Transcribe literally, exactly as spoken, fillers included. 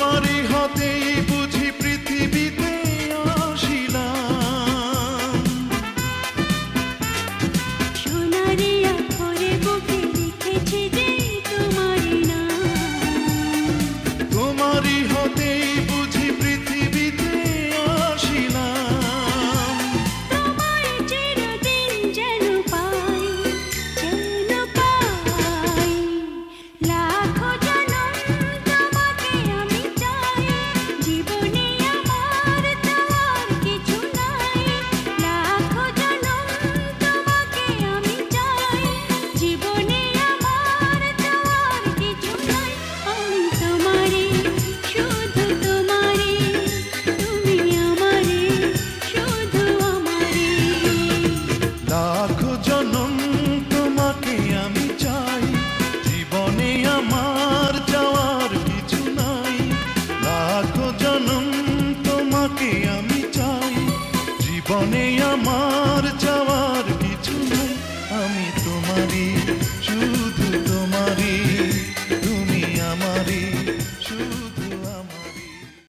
তোমারই হাতে বুঝি পৃথিবীতে আসিলাম, সোনারে আখরে বুকে লিখেছি যে তোমারই নাম, তোমারই হাতে বুঝি পৃথিবীতে আসিলাম, তোমার চিরদিন যেন পাই যেন পাই লাখো जन्म तुम्हें चाह जीवने आमार।